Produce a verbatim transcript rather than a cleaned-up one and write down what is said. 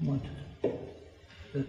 What? That